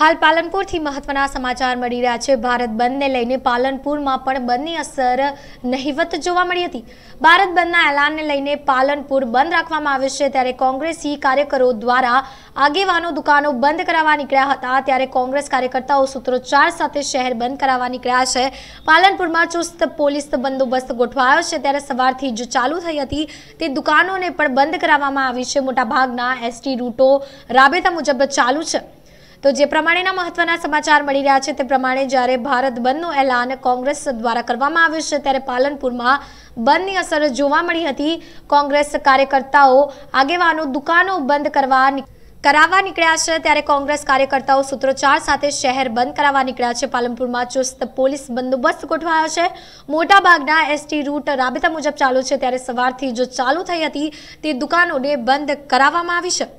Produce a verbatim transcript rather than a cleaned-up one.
હાલ પાલનપુરથી મહત્વના સમાચાર મળી રહ્યા છે। ભારત બંધને લઈને પાલનપુરમાં પણ બંધની અસર નહિવત જોવા મળી હતી। ભારત બંધના એલાનને લઈને પાલનપુર બંધ રાખવામાં આવ્યું છે, ત્યારે કોંગ્રેસી કાર્યકરો દ્વારા આગેવાનો દુકાનો બંધ કરાવવા નીકળ્યા હતા, ત્યારે કોંગ્રેસ કાર્યકર્તાઓ સૂત્રોચ્ચાર સાથે શહેર બંધ કરાવવા નીકળ્યા છે। પાલનપુરમાં ચુસ્ત પોલીસ બંદોબસ્ત ગોઠવાયો છે, ત્યારે સવારથી જ ચાલુ થઈ હતી તે દુકાનોને પણ બંધ કરાવવામાં આવી છે। મોટાભાગના એસટી રૂટો રાબેતા મુજબ ચાલુ છે। तो जे प्रमाणेना महत्वना समाचार मळी रह्या छे ते प्रमाणे ज्यारे भारत बंधनुं एलान कोंग्रेस द्वारा करवामां आव्युं छे, त्यारे पालनपुरमां बंधनी असर जोवा मळी हती। कोंग्रेस कार्यकर्ताओ आगेवानो दुकानो बंध करवा करावा निकळ्या छे, त्यारे कोंग्रेस कार्यकर्ताओ सूत्रोच्चार साथे शहर बंध करावा निकळ्या छे। पालनपुरमां चुस्त पोलीस बंदोबस्त गोठवायो छे। मोटा भागना एसटी रूट राबेता मुजब चालू छे, त्यारे सवारथी जो चालू थई हती ते दुकानोने बंध करावामां आवी छे।